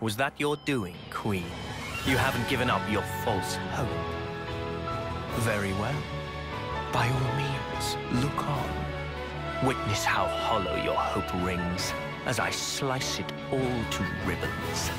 Was that your doing, Queen? You haven't given up your false hope. Very well. By all means, look on. Witness how hollow your hope rings as I slice it all to ribbons.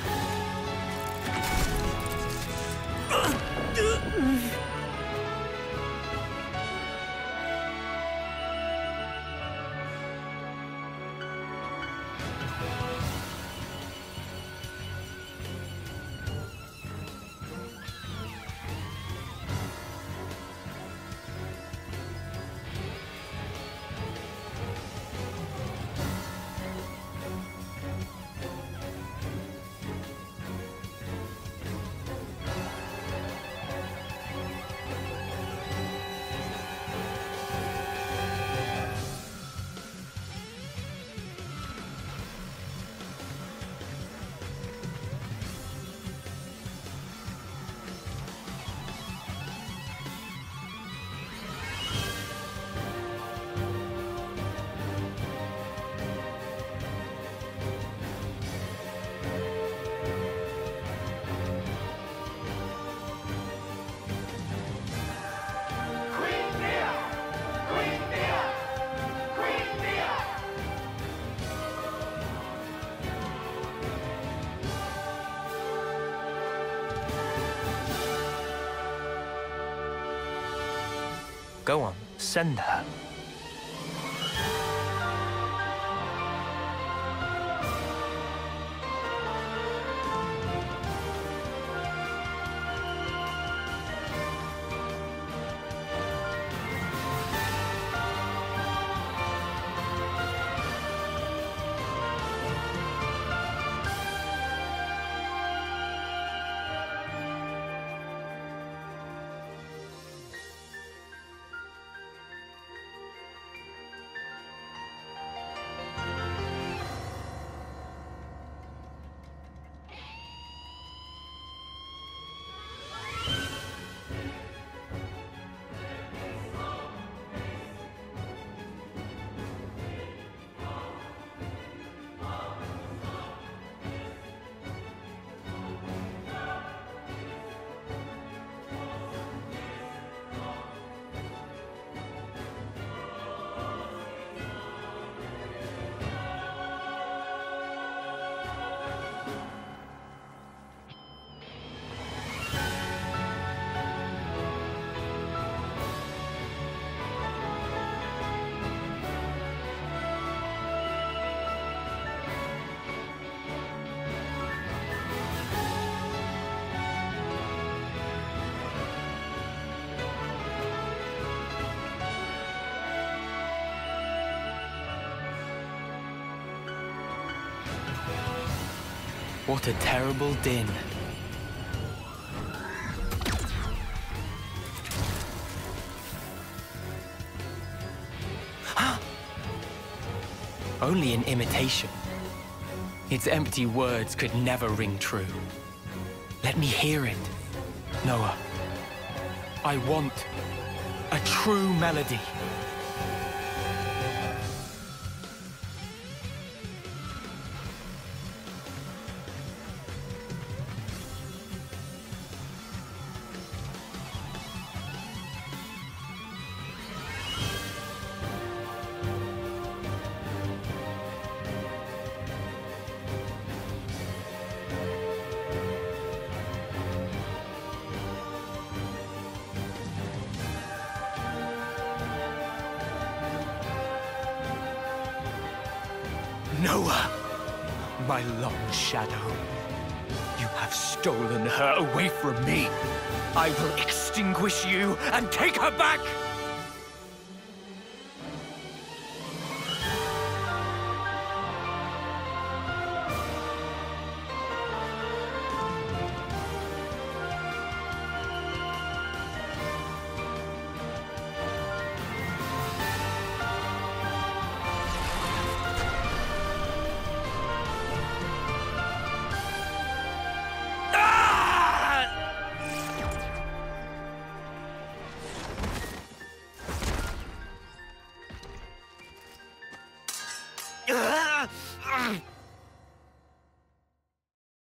Go on, send her. What a terrible din. Only an imitation. Its empty words could never ring true. Let me hear it, Noah. I want a true melody. Noah, my long shadow, you have stolen her away from me. I will extinguish you and take her back!